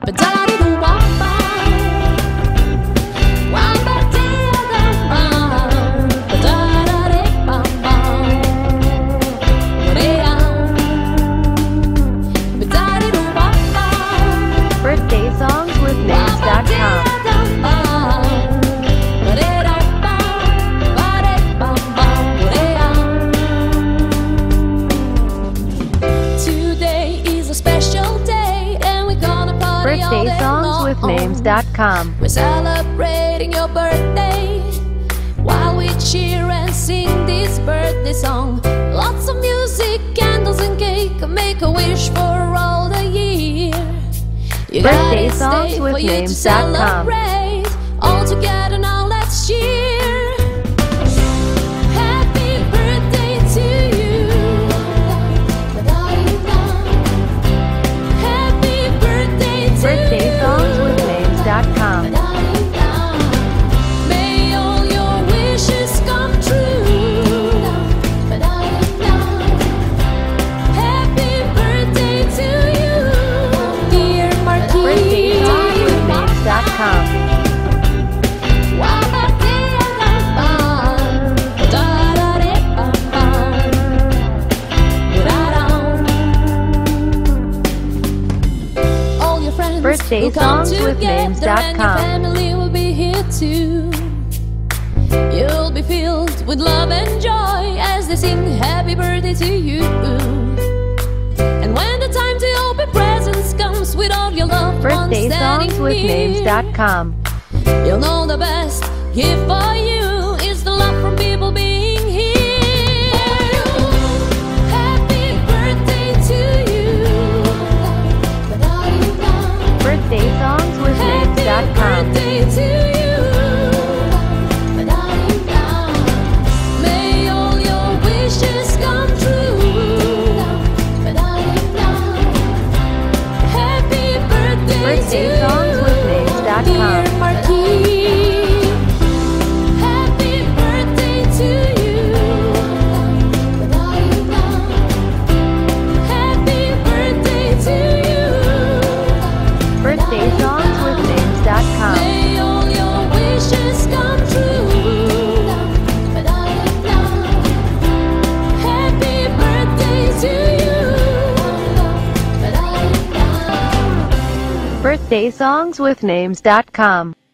BirthdaySongsWithNames.com. Today is a special day and we're gonna party all day long. BirthdaySongsWithNames.com. We're celebrating your birthday while we cheer and sing this birthday song. Lots of music, candles and cake, make a wish for all the year. BirthdaySongsWithNames.com. All together now, let's cheer. Happy birthday to you. Happy birthday to BirthdaySongsWithNames.com. May all your wishes come true. Happy birthday to you, dear Marquis. BirthdaySongsWithNames.com. BirthdaySongsWithNames.com. Your family will be here too. You'll be filled with love and joy as they sing happy birthday to you. And when the time to open presents comes with all your loved ones standing near, you'll know the best gift for you is the love from people being here. BirthdaySongsWithNames.com. Happy birthday to you. BirthdaySongsWithNames.com.